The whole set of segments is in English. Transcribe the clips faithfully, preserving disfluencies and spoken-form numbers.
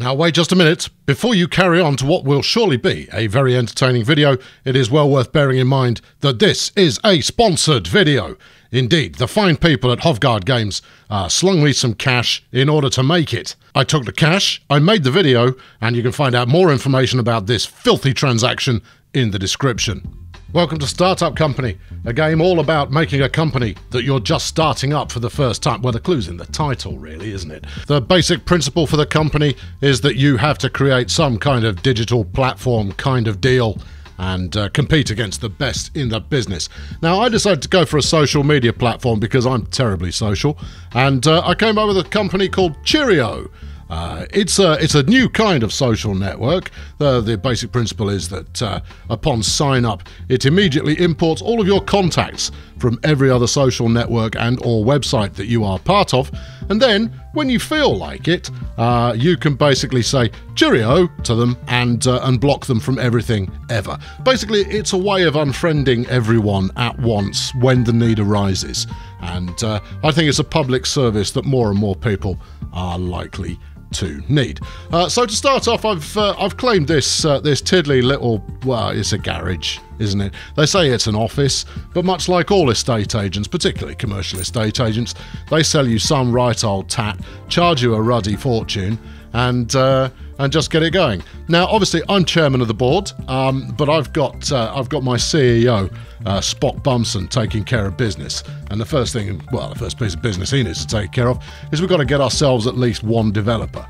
Now wait just a minute. Before you carry on to what will surely be a very entertaining video, it is well worth bearing in mind that this is a sponsored video. Indeed, the fine people at Hovgaard Games uh, slung me some cash in order to make it. I took the cash, I made the video, and you can find out more information about this filthy transaction in the description. Welcome to Startup Company, a game all about making a company that you're just starting up for the first time. Well, the clue's in the title, really, isn't it? The basic principle for the company is that you have to create some kind of digital platform kind of deal and uh, compete against the best in the business. Now, I decided to go for a social media platform because I'm terribly social, and uh, I came up with a company called Cheerio. Uh, it's a it's a new kind of social network. The, the basic principle is that uh, upon sign up, it immediately imports all of your contacts from every other social network and or website that you are part of, and then when you feel like it, uh, you can basically say cheerio to them and uh, and block them from everything ever. Basically, it's a way of unfriending everyone at once when the need arises, and uh, I think it's a public service that more and more people are likely to need. Uh, so to start off, I've uh, I've claimed this uh, this tiddly little, well, it's a garage, isn't it? They say it's an office, but much like all estate agents, particularly commercial estate agents, they sell you some right old tat, charge you a ruddy fortune, and uh, and just get it going. Now, obviously, I'm chairman of the board, um, but I've got uh, I've got my C E O, uh, Spot Bunsen, taking care of business. And the first thing, well, the first piece of business he needs to take care of is we've got to get ourselves at least one developer.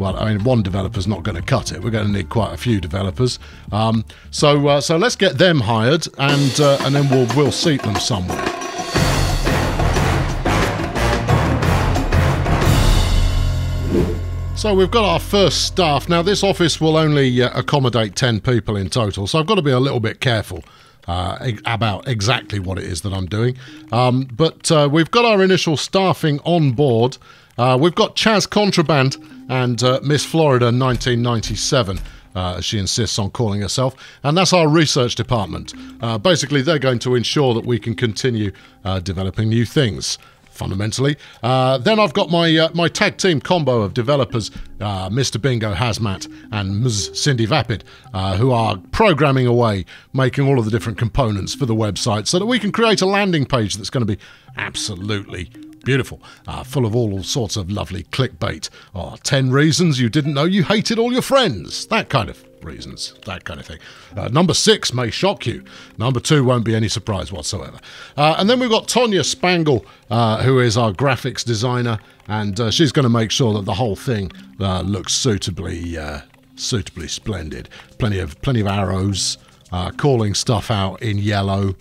Well, I mean, one developer's not going to cut it. We're going to need quite a few developers. Um, so uh, so let's get them hired, and uh, and then we'll we'll seat them somewhere. So we've got our first staff. Now, this office will only uh, accommodate ten people in total, so I've got to be a little bit careful uh, about exactly what it is that I'm doing. Um, but uh, we've got our initial staffing on board. Uh, we've got Chaz Contraband and uh, Miss Florida nineteen ninety-seven. Uh, she insists on calling herself, and that's our research department. Uh, basically, they're going to ensure that we can continue uh, developing new things, fundamentally. Uh, then I've got my uh, my tag team combo of developers, uh, Mister Bingo Hazmat and Miz Cindy Vapid, uh, who are programming away, making all of the different components for the website so that we can create a landing page that's going to be absolutely beautiful, uh, full of all sorts of lovely clickbait. Oh, ten reasons you didn't know you hated all your friends. That kind of reasons, that kind of thing. Uh, number six may shock you. Number two won't be any surprise whatsoever. Uh, and then we've got Tonya Spangle, uh, who is our graphics designer, and uh, she's going to make sure that the whole thing uh, looks suitably, uh, suitably splendid. Plenty of, plenty of arrows, uh, calling stuff out in yellow.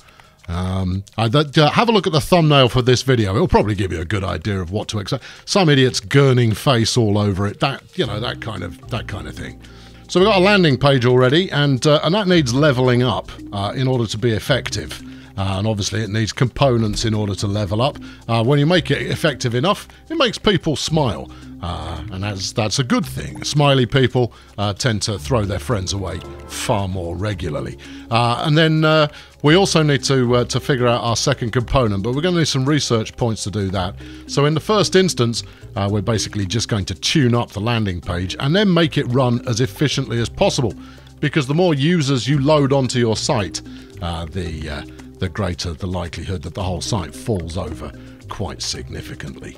Um, I, uh, have a look at the thumbnail for this video. It'll probably give you a good idea of what to expect. Some idiot's gurning face all over it. That, you know, that kind of that kind of thing. So we've got a landing page already, and uh, and that needs leveling up uh, in order to be effective. Uh, and obviously, it needs components in order to level up. Uh, when you make it effective enough, it makes people smile, uh, and that's that's a good thing. Smiley people uh, tend to throw their friends away far more regularly. Uh, and then uh, we also need to uh, to figure out our second component, but we're going to need some research points to do that. So in the first instance, uh, we're basically just going to tune up the landing page and then make it run as efficiently as possible, because the more users you load onto your site, uh, the uh, the greater the likelihood that the whole site falls over quite significantly.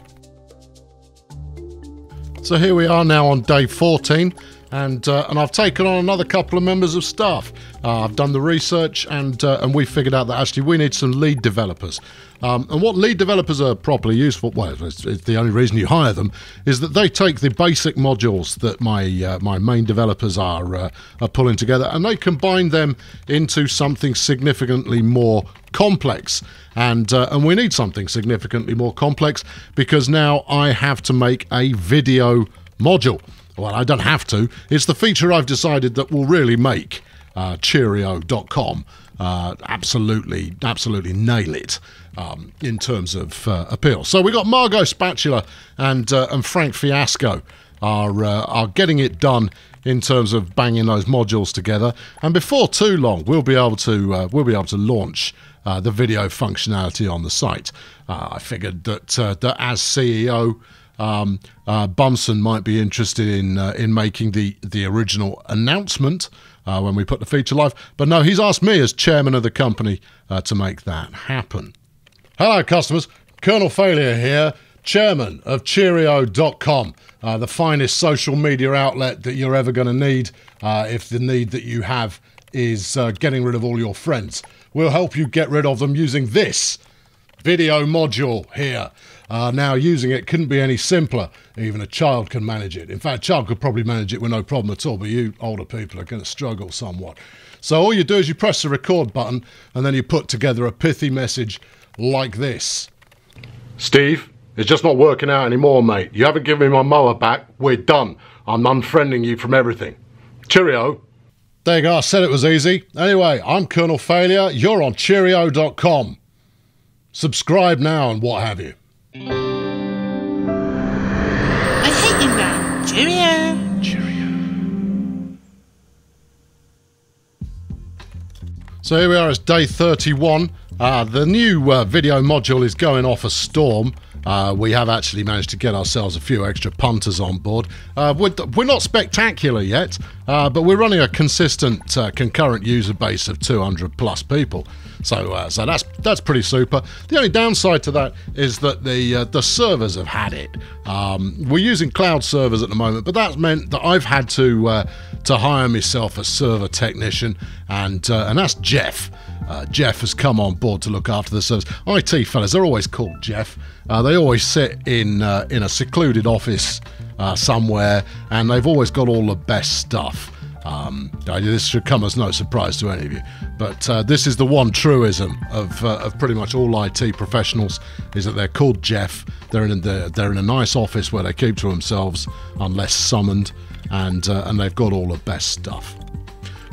So here we are now on day fourteen, and uh, and I've taken on another couple of members of staff. Uh, I've done the research, and uh, and we figured out that actually we need some lead developers. Um, and what lead developers are properly useful, well, it's, it's the only reason you hire them, is that they take the basic modules that my uh, my main developers are, uh, are pulling together, and they combine them into something significantly more complex. And, uh, and we need something significantly more complex, because now I have to make a video module. Well, I don't have to. It's the feature I've decided that will really make uh, Cheerio dot com uh, absolutely, absolutely nail it um, in terms of uh, appeal. So we got Margot Spatula and uh, and Frank Fiasco are uh, are getting it done in terms of banging those modules together. And before too long, we'll be able to uh, we'll be able to launch uh, the video functionality on the site. Uh, I figured that uh, that as C E O. um, uh, Bunsen might be interested in uh, in making the the original announcement uh, when we put the feature live. But no, he's asked me as chairman of the company uh, to make that happen. Hello, customers. Colonel Failure here, chairman of Cheerio dot com, uh, the finest social media outlet that you're ever going to need uh, if the need that you have is uh, getting rid of all your friends. We'll help you get rid of them using this video module here. Uh, now, using it couldn't be any simpler. Even a child can manage it. In fact, a child could probably manage it with no problem at all, but you older people are going to struggle somewhat. So all you do is you press the record button, and then you put together a pithy message like this. Steve, it's just not working out anymore, mate. You haven't given me my mower back. We're done. I'm unfriending you from everything. Cheerio. There you go. I said it was easy. Anyway, I'm Colonel Failure. You're on Cheerio dot com. Subscribe now and what have you. I hate you now. Cheerio. Cheerio. So here we are. It's day thirty-one. Uh, the new uh, video module is going off a storm. Uh, we have actually managed to get ourselves a few extra punters on board. Uh, we're, we're not spectacular yet, uh, but we're running a consistent uh, concurrent user base of two hundred plus people. So, uh, so that's that's pretty super. The only downside to that is that the uh, the servers have had it. Um, we're using cloud servers at the moment, but that's meant that I've had to uh, to hire myself a server technician, and uh, and that's Jeff. Uh, Jeff has come on board to look after the servers. I T fellas, they're always called Jeff. Uh, they always sit in uh, in a secluded office uh, somewhere, and they've always got all the best stuff. Um, this should come as no surprise to any of you, but uh, this is the one truism of, uh, of pretty much all I T professionals, is that they're called Jeff. They're in the, they're in a nice office where they keep to themselves unless summoned, and uh, and they've got all the best stuff.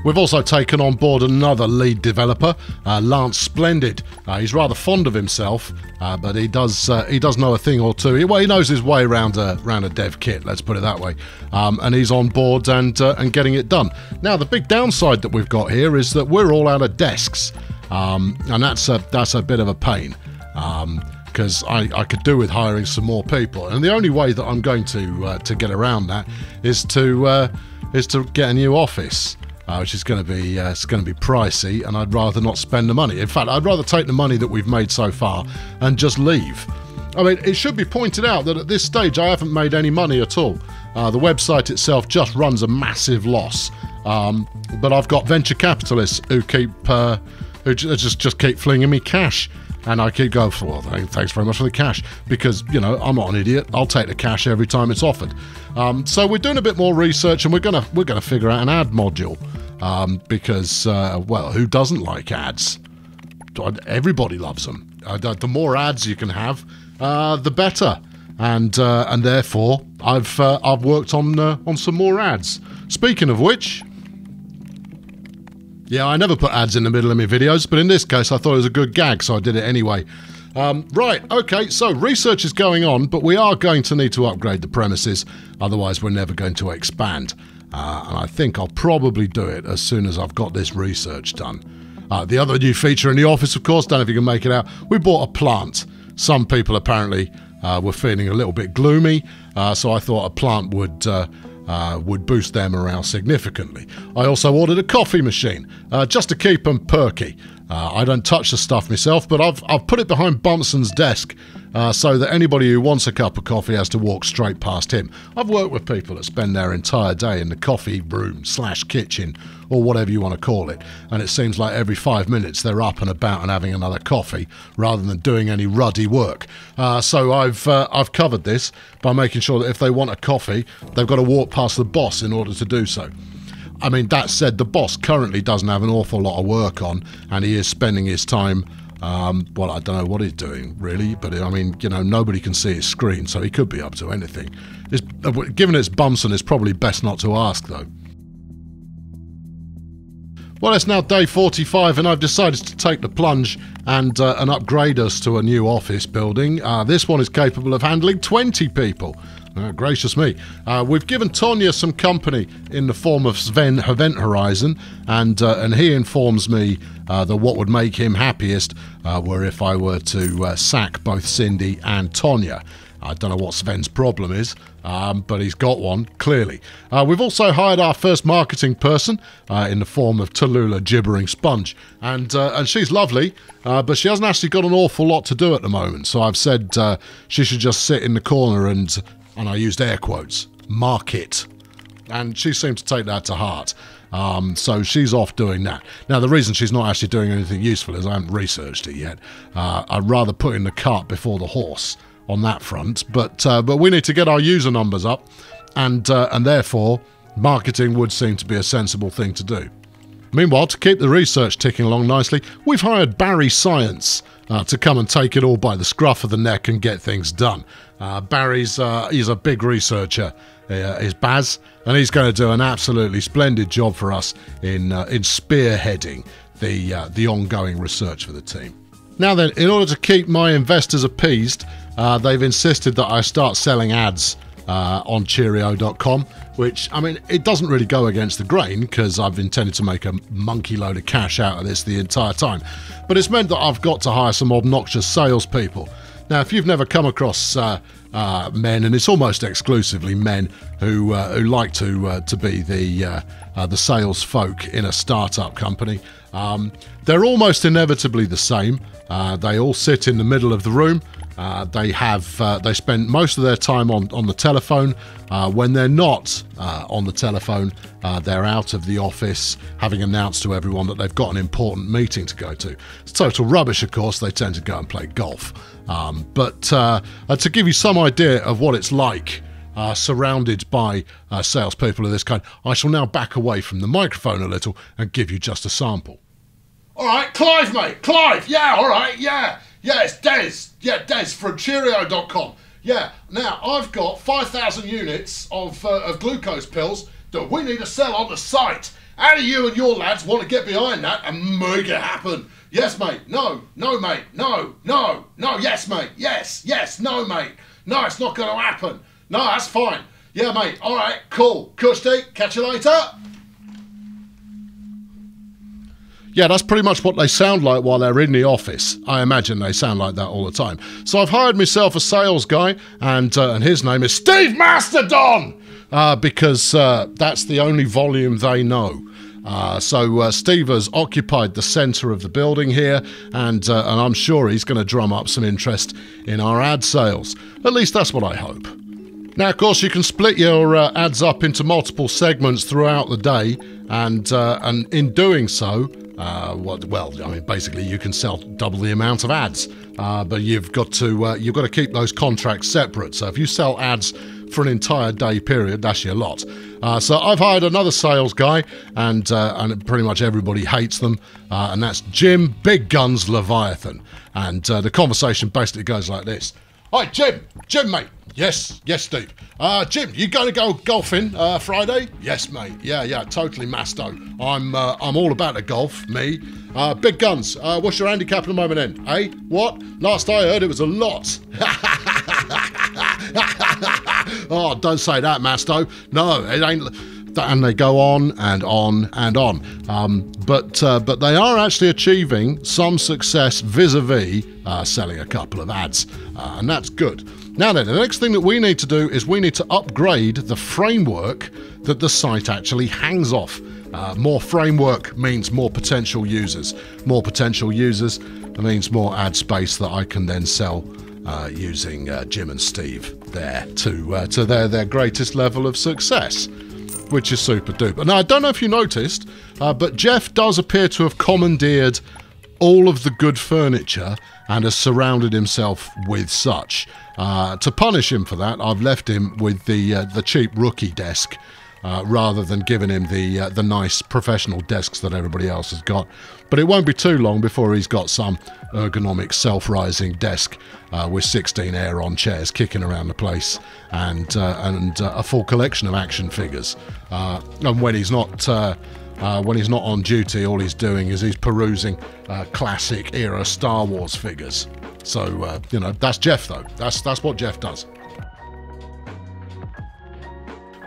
We've also taken on board another lead developer, uh, Lance Splendid. Uh, he's rather fond of himself, uh, but he does uh, he does know a thing or two. He, well, he knows his way around a, around a dev kit, let's put it that way. Um, and he's on board and, uh, and getting it done. Now, the big downside that we've got here is that we're all out of desks, um, and that's a, that's a bit of a pain. Um, because I, I could do with hiring some more people. And the only way that I'm going to uh, to get around that is to, uh, is to get a new office. Uh, which is going to be uh, it's going to be pricey, and I'd rather not spend the money. In fact, I'd rather take the money that we've made so far and just leave. I mean, it should be pointed out that at this stage I haven't made any money at all. Uh, the website itself just runs a massive loss, um, but I've got venture capitalists who keep uh, who just just keep flinging me cash, and I keep going, well, thanks very much for the cash, because, you know, I'm not an idiot. I'll take the cash every time it's offered. Um, so we're doing a bit more research, and we're gonna we're gonna figure out an ad module, um, because uh, well, who doesn't like ads? Everybody loves them. Uh, the more ads you can have, uh, the better. And uh, and therefore, I've uh, I've worked on uh, on some more ads. Speaking of which. Yeah, I never put ads in the middle of my videos, but in this case, I thought it was a good gag, so I did it anyway. Um, right, okay, so research is going on, but we are going to need to upgrade the premises, otherwise we're never going to expand. Uh, and I think I'll probably do it as soon as I've got this research done. Uh, the other new feature in the office, of course, don't know if you can make it out, we bought a plant. Some people apparently uh, were feeling a little bit gloomy, uh, so I thought a plant would... Uh, Uh, would boost their morale significantly. I also ordered a coffee machine, uh, just to keep them perky. Uh, I don't touch the stuff myself, but I've, I've put it behind Bunsen's desk, uh, so that anybody who wants a cup of coffee has to walk straight past him. I've worked with people that spend their entire day in the coffee room slash kitchen, or whatever you want to call it, and it seems like every five minutes they're up and about and having another coffee, rather than doing any ruddy work. Uh, so I've, uh, I've covered this by making sure that if they want a coffee, they've got to walk past the boss in order to do so. I mean, that said, the boss currently doesn't have an awful lot of work on, and he is spending his time, um, well, I don't know what he's doing, really, but, I mean, you know, nobody can see his screen, so he could be up to anything. It's, given it's Bunsen, it's probably best not to ask, though. Well, it's now day forty-five, and I've decided to take the plunge and, uh, and upgrade us to a new office building. Uh, this one is capable of handling twenty people. Oh, gracious me. Uh, we've given Tonya some company in the form of Sven Event Horizon, and uh, and he informs me uh, that what would make him happiest uh, were if I were to uh, sack both Cindy and Tonya. I don't know what Sven's problem is, um, but he's got one, clearly. Uh, we've also hired our first marketing person uh, in the form of Tallulah Gibbering Sponge. And, uh, and she's lovely, uh, but she hasn't actually got an awful lot to do at the moment. So I've said uh, she should just sit in the corner and, and I used air quotes, market. And she seemed to take that to heart. Um, so she's off doing that. Now, the reason she's not actually doing anything useful is I haven't researched it yet. Uh, I'd rather put in the cart before the horse on that front. But uh, but we need to get our user numbers up, and uh, and therefore, marketing would seem to be a sensible thing to do. Meanwhile, to keep the research ticking along nicely, we've hired Barry Science uh, to come and take it all by the scruff of the neck and get things done. Uh, Barry's uh, he's a big researcher. Uh, is Baz, and he's going to do an absolutely splendid job for us in uh, in spearheading the uh, the ongoing research for the team. Now then, in order to keep my investors appeased, uh, they've insisted that I start selling ads uh, on cheerio dot com, which, I mean, it doesn't really go against the grain because I've intended to make a monkey load of cash out of this the entire time, but it's meant that I've got to hire some obnoxious salespeople. Now, if you've never come across uh, uh, men, and it's almost exclusively men who uh, who like to uh, to be the uh, uh, the sales folk in a startup company, um, they're almost inevitably the same. Uh, they all sit in the middle of the room. Uh, they have uh, they spend most of their time on on the telephone. Uh, when they're not uh, on the telephone, uh, they're out of the office, having announced to everyone that they've got an important meeting to go to. It's total rubbish, of course. They tend to go and play golf. Um, but uh, uh, to give you some idea of what it's like uh, surrounded by uh, salespeople of this kind, I shall now back away from the microphone a little and give you just a sample. All right, Clive, mate, Clive, yeah, all right, yeah. Yeah, it's Des. Yeah, Des from cheerio dot com. Yeah, now I've got five thousand units of, uh, of glucose pills that we need to sell on the site. How do you and your lads want to get behind that and make it happen? Yes, mate. No. No, mate. No. No. No. Yes, mate. Yes. Yes. No, mate. No, it's not going to happen. No, that's fine. Yeah, mate. All right. Cool. Kushti, catch you later. Yeah, that's pretty much what they sound like while they're in the office. I imagine they sound like that all the time. So I've hired myself a sales guy, and uh, and his name is Steve Mastodon, uh, because uh, that's the only volume they know. Uh, so uh, Steve has occupied the centre of the building here, and uh, and I'm sure he's going to drum up some interest in our ad sales. At least that's what I hope. Now, of course, you can split your uh, ads up into multiple segments throughout the day, and uh, and in doing so, uh, what, well, I mean, basically, you can sell double the amount of ads, uh, but you've got to uh, you've got to keep those contracts separate. So if you sell ads for an entire day period, that's your lot. Uh, so I've hired another sales guy, and uh, and pretty much everybody hates them, uh, and that's Jim Big Guns Leviathan. And uh, the conversation basically goes like this: "Hi, Jim, Jim, mate." Yes, yes, Steve. Uh, Jim, you going to go golfing uh, Friday? Yes, mate. Yeah, yeah, totally masto. I'm uh, I'm all about the golf, me. Uh, big guns, uh, what's your handicap at the moment then? Eh? What? Last I heard it was a lot. Oh, don't say that, masto. No, it ain't... And they go on and on and on. Um, but uh, but they are actually achieving some success vis-a-vis uh, selling a couple of ads, uh, and that's good. Now then, the next thing that we need to do is we need to upgrade the framework that the site actually hangs off. Uh, more framework means more potential users. More potential users means more ad space that I can then sell uh, using uh, Jim and Steve there to, uh, to their, their greatest level of success, which is super duper. Now, I don't know if you noticed, uh, but Jeff does appear to have commandeered all of the good furniture and has surrounded himself with such. Uh, to punish him for that, I've left him with the uh, the cheap rookie desk uh, rather than giving him the uh, the nice professional desks that everybody else has got. But it won't be too long before he's got some ergonomic self-rising desk uh, with sixteen air-on chairs kicking around the place and uh, and uh, a full collection of action figures. Uh, and when he's not uh, uh, when he's not on duty, all he's doing is he's perusing uh, classic era Star Wars figures. So, uh, you know, that's Jeff, though. That's, that's what Jeff does.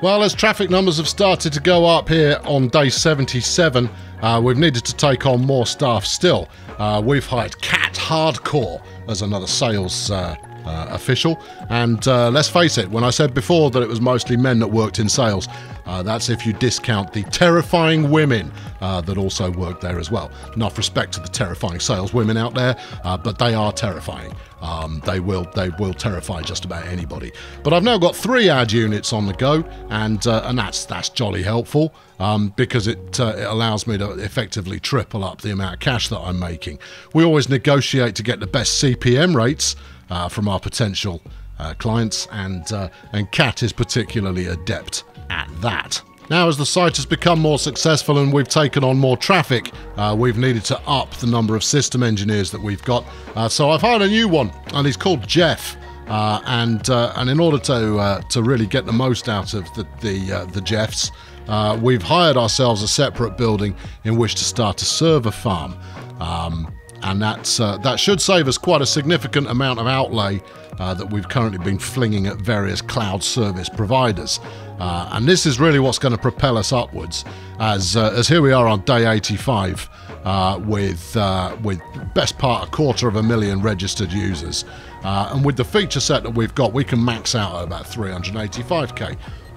Well, as traffic numbers have started to go up here on day seventy-seven, uh, we've needed to take on more staff still. Uh, we've hired Cat Hardcore as another sales uh, uh, official. And uh, let's face it, when I said before that it was mostly men that worked in sales, uh, that's if you discount the terrifying women uh, that also worked there as well. Enough respect to the terrifying sales women out there, uh, but they are terrifying. Um, they will they will terrify just about anybody. But I've now got three ad units on the go, and uh, and that's that's jolly helpful, um, because it uh, it allows me to effectively triple up the amount of cash that I'm making. We always negotiate to get the best C P M rates uh, from our potential uh, clients, and uh, and Cat is particularly adept at that. Now, as the site has become more successful and we've taken on more traffic, uh, we've needed to up the number of system engineers that we've got. Uh, so I've hired a new one, and he's called Jeff. Uh, and uh, and in order to uh, to really get the most out of the the, uh, the Jeffs, uh, we've hired ourselves a separate building in which to start a server farm. Um, and that's uh, that should save us quite a significant amount of outlay uh, that we've currently been flinging at various cloud service providers. Uh, and this is really what's going to propel us upwards, as uh, as here we are on day eighty-five uh, with uh, with best part a quarter of a million registered users, uh, and with the feature set that we've got, we can max out at about three hundred eighty-five K.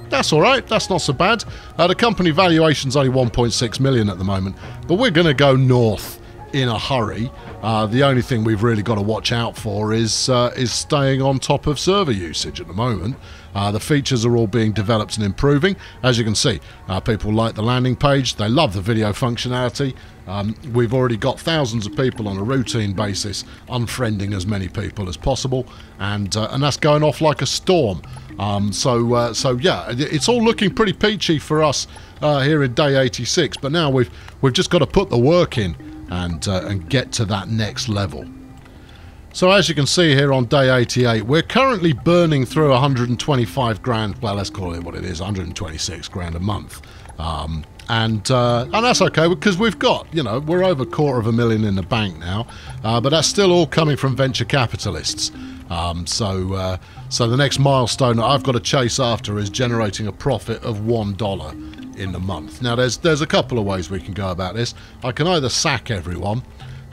That's all right. That's not so bad. Uh, the company valuation's only one point six million at the moment, but we're going to go north in a hurry. Uh, the only thing we've really got to watch out for is uh, is staying on top of server usage at the moment. Uh, the features are all being developed and improving. As you can see, uh, people like the landing page. They love the video functionality. Um, we've already got thousands of people on a routine basis unfriending as many people as possible, and uh, and that's going off like a storm. Um, so uh, so yeah, it's all looking pretty peachy for us uh, here in day eighty-six. But now we've we've just got to put the work in and uh, and get to that next level. So as you can see here on day eighty-eight, we're currently burning through one hundred twenty-five grand, well, let's call it what it is, one hundred twenty-six grand a month. Um, and uh, and that's okay, because we've got, you know, we're over a quarter of a million in the bank now, uh, but that's still all coming from venture capitalists. Um, so, uh, so the next milestone that I've got to chase after is generating a profit of one dollar in the month. Now, there's, there's a couple of ways we can go about this. I can either sack everyone,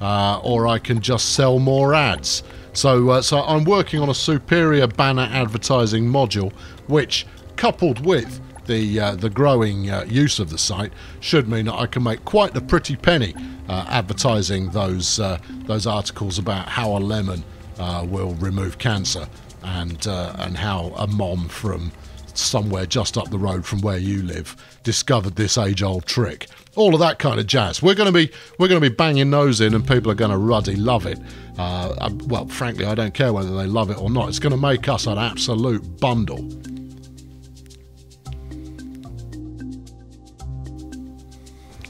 Uh, or I can just sell more ads. So, uh, so I'm working on a superior banner advertising module, which, coupled with the uh, the growing uh, use of the site, should mean that I can make quite the pretty penny uh, advertising those uh, those articles about how a lemon uh, will remove cancer, and uh, and how a mom from somewhere just up the road from where you live discovered this age-old trick. All of that kind of jazz. We're going to be we're going to be banging those in, and people are going to ruddy love it. Uh, I, well, frankly, I don't care whether they love it or not. It's going to make us an absolute bundle.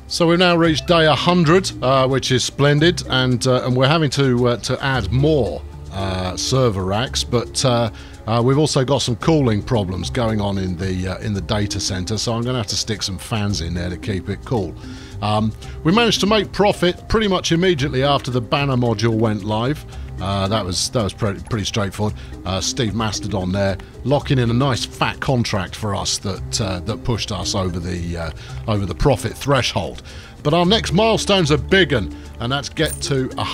So we've now reached day one hundred, uh, which is splendid, and uh, and we're having to uh, to add more uh, server racks, but. Uh, Uh, we've also got some cooling problems going on in the uh, in the data center, so I'm going to have to stick some fans in there to keep it cool. Um, we managed to make profit pretty much immediately after the banner module went live. Uh, that was that was pretty, pretty straightforward. Uh, Steve Mastodon there locking in a nice fat contract for us that uh, that pushed us over the uh, over the profit threshold. But our next milestone's a big one, and that's get to a,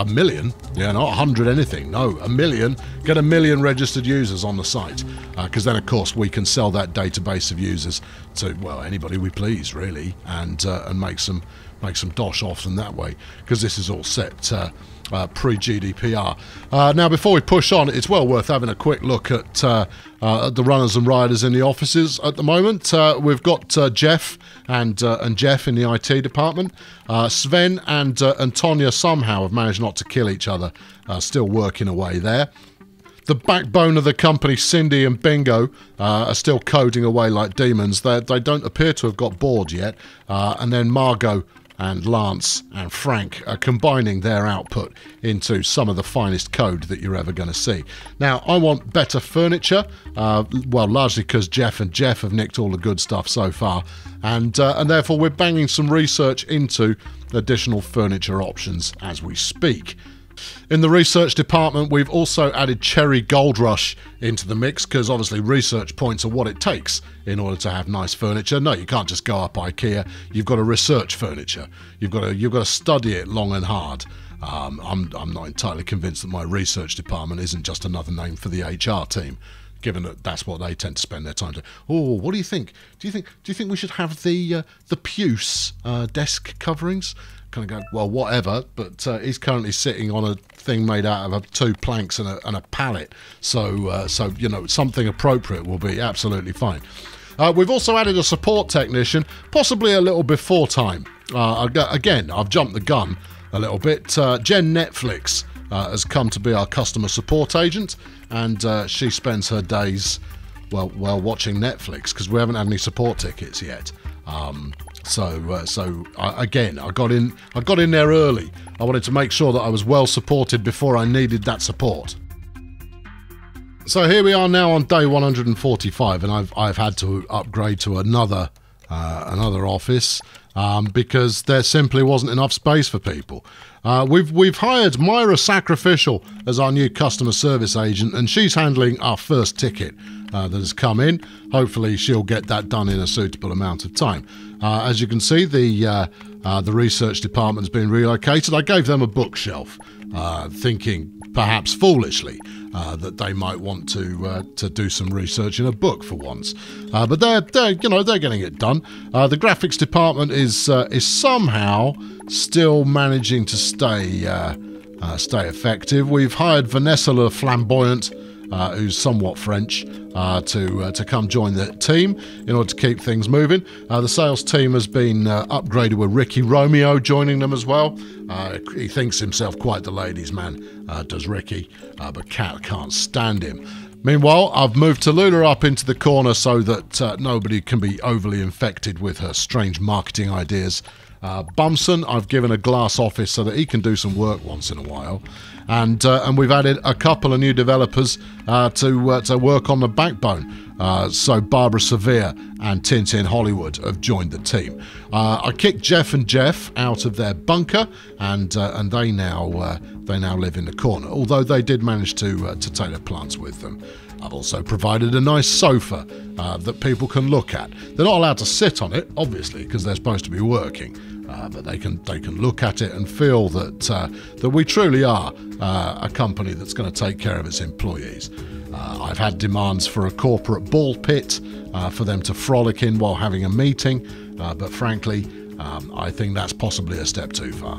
a million. Yeah, not a hundred anything. No, a million. Get a million registered users on the site, because uh, then, of course, we can sell that database of users to, well, anybody we please, really, and uh, and make some make some dosh off them that way. Because this is all set uh, uh, pre-G D P R. Uh, now, before we push on, it's well worth having a quick look at uh, uh, at the runners and riders in the offices at the moment. Uh, we've got uh, Jeff. And, uh, and Jeff in the I T department. Uh, Sven and, uh, and Tonya somehow have managed not to kill each other, uh, still working away there. The backbone of the company, Cindy and Bingo, uh, are still coding away like demons. They're, they don't appear to have got bored yet. Uh, and then Margot and Lance and Frank are combining their output into some of the finest code that you're ever going to see. Now, I want better furniture, uh, well, largely because Jeff and Jeff have nicked all the good stuff so far, and, uh, and therefore we're banging some research into additional furniture options as we speak. In the research department, we've also added Cherry Gold Rush into the mix, because obviously research points are what it takes in order to have nice furniture. No, you can't just go up IKEA. You've got to research furniture. You've got to you've got to study it long and hard. Um, I'm I'm not entirely convinced that my research department isn't just another name for the H R team, given that that's what they tend to spend their time doing. Oh, what do you think? Do you think do you think we should have the uh, the puce uh, desk coverings? Kind of go, well, whatever, but uh, he's currently sitting on a thing made out of uh, two planks and a, and a pallet, so uh, so you know, something appropriate will be absolutely fine. Uh, we've also added a support technician, possibly a little before time. Uh, again, I've jumped the gun a little bit. Uh, Jen Netflix uh, has come to be our customer support agent, and uh, she spends her days, well, well, watching Netflix, because we haven't had any support tickets yet. Um, so, uh, so I, again, I got in. I got in there early. I wanted to make sure that I was well supported before I needed that support. So here we are now on day one hundred forty-five, and I've I've had to upgrade to another uh, another office um, because there simply wasn't enough space for people. Uh, we've we've hired Myra Sacrificial as our new customer service agent, and she's handling our first ticket Uh, that has come in. Hopefully she'll get that done in a suitable amount of time. Uh, as you can see, the uh, uh, the research department has been relocated. I gave them a bookshelf, uh, thinking perhaps foolishly uh, that they might want to uh, to do some research in a book for once. Uh, but they're they're you know they're getting it done. Uh, the graphics department is uh, is somehow still managing to stay uh, uh, stay effective. We've hired Vanessa Le Flamboyant, Uh, who's somewhat French, uh, to uh, to come join the team in order to keep things moving. Uh, the sales team has been uh, upgraded with Ricky Romeo joining them as well. Uh, he thinks himself quite the ladies' man, uh, does Ricky, uh, but Cat can't stand him. Meanwhile, I've moved Tallulah up into the corner so that uh, nobody can be overly infected with her strange marketing ideas. Uh, Bunsen, I've given a glass office so that he can do some work once in a while, and uh, and we've added a couple of new developers uh, to uh, to work on the backbone. Uh, so Barbara Sevier and Tintin Hollywood have joined the team. Uh, I kicked Jeff and Jeff out of their bunker, and uh, and they now uh, they now live in the corner. Although they did manage to uh, to take their plants with them. I've also provided a nice sofa uh, that people can look at. They're not allowed to sit on it, obviously, because they're supposed to be working, uh, but they can they can look at it and feel that uh, that we truly are uh, a company that's going to take care of its employees. Uh, I've had demands for a corporate ball pit uh, for them to frolic in while having a meeting, uh, but frankly, um, I think that's possibly a step too far.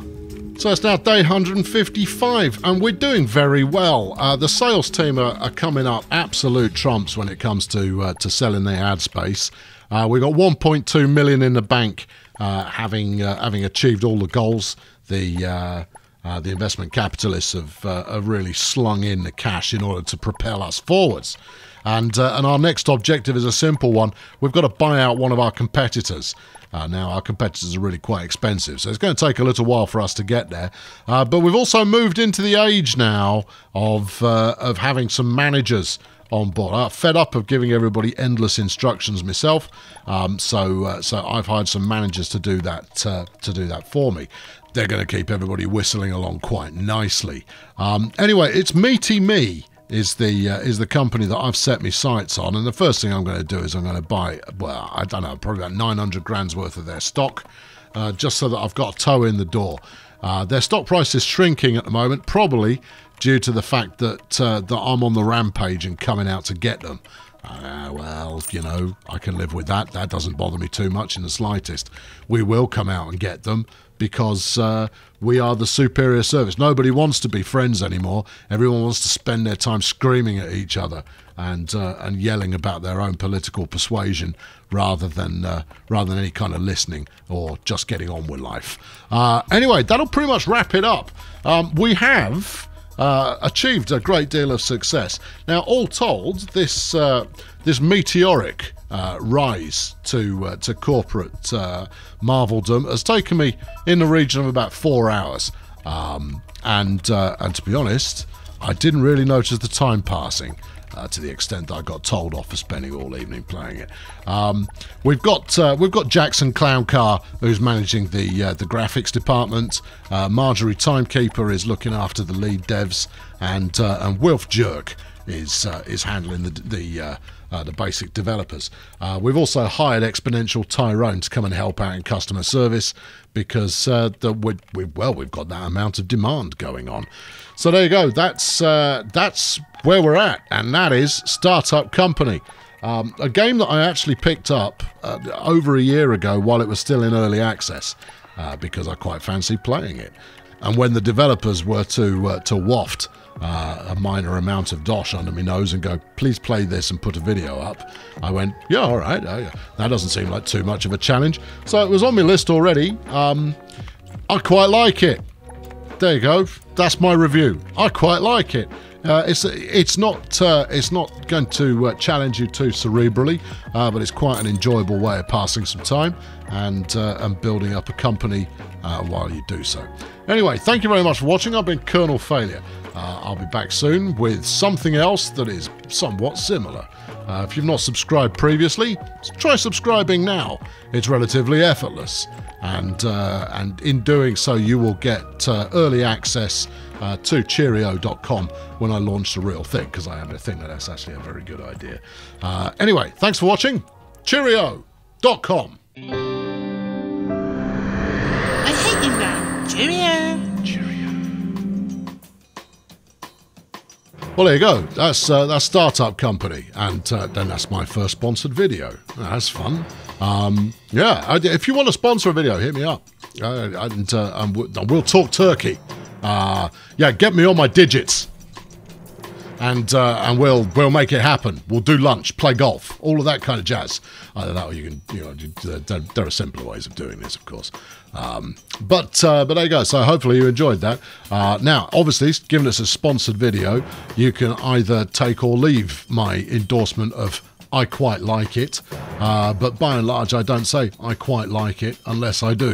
So it's now day one hundred fifty-five, and we're doing very well. Uh, the sales team are, are coming up absolute trumps when it comes to uh, to selling their ad space. Uh, we've got one point two million in the bank, uh, having uh, having achieved all the goals. The uh, uh, the investment capitalists have, uh, have really slung in the cash in order to propel us forwards. And, uh, and our next objective is a simple one. We've got to buy out one of our competitors. Uh, now, our competitors are really quite expensive, so it's going to take a little while for us to get there. Uh, but we've also moved into the age now of, uh, of having some managers on board. I'm fed up of giving everybody endless instructions myself, um, so uh, so I've hired some managers to do that uh, to do that for me. They're going to keep everybody whistling along quite nicely. Um, anyway, it's Meaty Me is the uh, is the company that I've set my sights on, and the first thing I'm going to do is I'm going to buy, well, I don't know, probably about nine hundred grand's worth of their stock, uh, just so that I've got a toe in the door. Uh, their stock price is shrinking at the moment, probably due to the fact that uh, that I'm on the rampage and coming out to get them. Uh, well, you know, I can live with that. That doesn't bother me too much in the slightest. We will come out and get them, because uh, we are the superior service. Nobody wants to be friends anymore. Everyone wants to spend their time screaming at each other and uh, and yelling about their own political persuasion rather than uh, rather than any kind of listening or just getting on with life. Uh, anyway, that'll pretty much wrap it up. Um, we have uh, achieved a great deal of success. Now, all told, this uh, this meteoric Uh, rise to uh, to corporate uh, marveldom has taken me in the region of about four hours, um, and uh, and to be honest, I didn't really notice the time passing. uh, to the extent that I got told off for spending all evening playing it. Um, we've got uh, we've got Jackson Clowncar, who's managing the uh, the graphics department. Uh, Marjorie Timekeeper is looking after the lead devs, and uh, and Wilf Jerk is uh, is handling the the. Uh, Uh, the basic developers. Uh, we've also hired Exponential Tyrone to come and help out in customer service because uh, the, we, we, well, we've got that amount of demand going on. So there you go. That's uh, that's where we're at, and that is Startup Company, um, a game that I actually picked up uh, over a year ago while it was still in early access uh, because I quite fancy playing it. And when the developers were to uh, to waft Uh, a minor amount of dosh under my nose and go, please play this and put a video up, I went, yeah, all right, oh, yeah. That doesn't seem like too much of a challenge. So it was on my list already. Um, I quite like it. There you go. That's my review. I quite like it. Uh, it's it's not uh, it's not going to uh, challenge you too cerebrally, uh, but it's quite an enjoyable way of passing some time and uh, and building up a company uh, while you do so. Anyway, thank you very much for watching. I've been Colonel Failure. Uh, I'll be back soon with something else that is somewhat similar. Uh, if you've not subscribed previously, try subscribing now. It's relatively effortless, and uh, and in doing so, you will get uh, early access Uh, to cheerio dot com when I launch the real thing, because I am a thing that that's actually a very good idea. Uh, anyway, thanks for watching. cheerio dot com. I hate you now. Cheerio. Cheerio. Well, there you go. That's uh, that's Startup Company, and uh, then that's my first sponsored video. That's fun. Um, yeah, if you want to sponsor a video, hit me up, uh, and, uh, and we'll talk turkey. Uh, yeah, get me all my digits, and uh, and we'll we'll make it happen. We'll do lunch, play golf, all of that kind of jazz. Either that, or you can, you know, there, there are simpler ways of doing this, of course. Um, but uh, but there you go. So hopefully you enjoyed that. Uh, now, obviously, given it's a sponsored video, you can either take or leave my endorsement of I quite like it, uh, but by and large, I don't say I quite like it unless I do.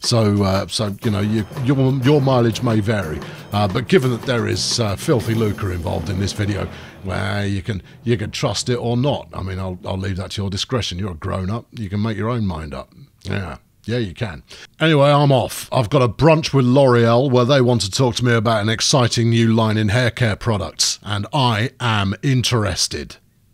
So, uh, so you know, you, your, your mileage may vary, uh, but given that there is uh, filthy lucre involved in this video, well, you can you can trust it or not. I mean, I'll I'll leave that to your discretion. You're a grown up. You can make your own mind up. Yeah. Yeah, you can. Anyway, I'm off. I've got a brunch with L'Oreal where they want to talk to me about an exciting new line in hair care products, and I am interested.